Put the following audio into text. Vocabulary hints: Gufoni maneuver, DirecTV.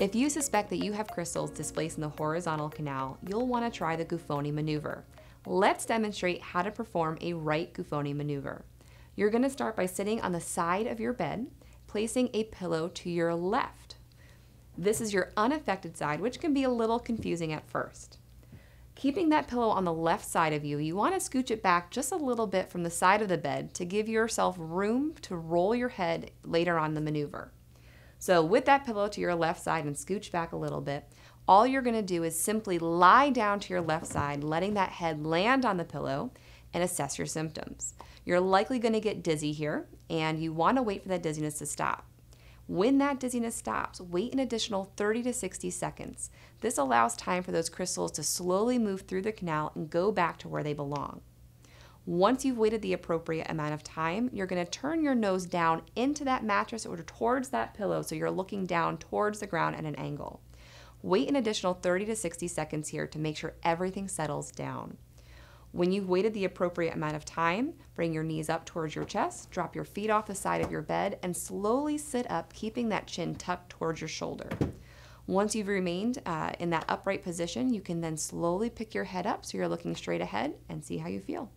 If you suspect that you have crystals displaced in the horizontal canal, you'll want to try the Gufoni maneuver. Let's demonstrate how to perform a right Gufoni maneuver. You're going to start by sitting on the side of your bed, placing a pillow to your left. This is your unaffected side, which can be a little confusing at first. Keeping that pillow on the left side of you, you want to scooch it back just a little bit from the side of the bed to give yourself room to roll your head later on the maneuver. So with that pillow to your left side and scooch back a little bit, all you're going to do is simply lie down to your left side, letting that head land on the pillow, and assess your symptoms. You're likely going to get dizzy here, and you want to wait for that dizziness to stop. When that dizziness stops, wait an additional 30 to 60 seconds. This allows time for those crystals to slowly move through the canal and go back to where they belong. Once you've waited the appropriate amount of time, you're going to turn your nose down into that mattress or towards that pillow, so you're looking down towards the ground at an angle. Wait an additional 30 to 60 seconds here to make sure everything settles down. When you've waited the appropriate amount of time, bring your knees up towards your chest, drop your feet off the side of your bed, and slowly sit up, keeping that chin tucked towards your shoulder. Once you've remained in that upright position, you can then slowly pick your head up so you're looking straight ahead and see how you feel.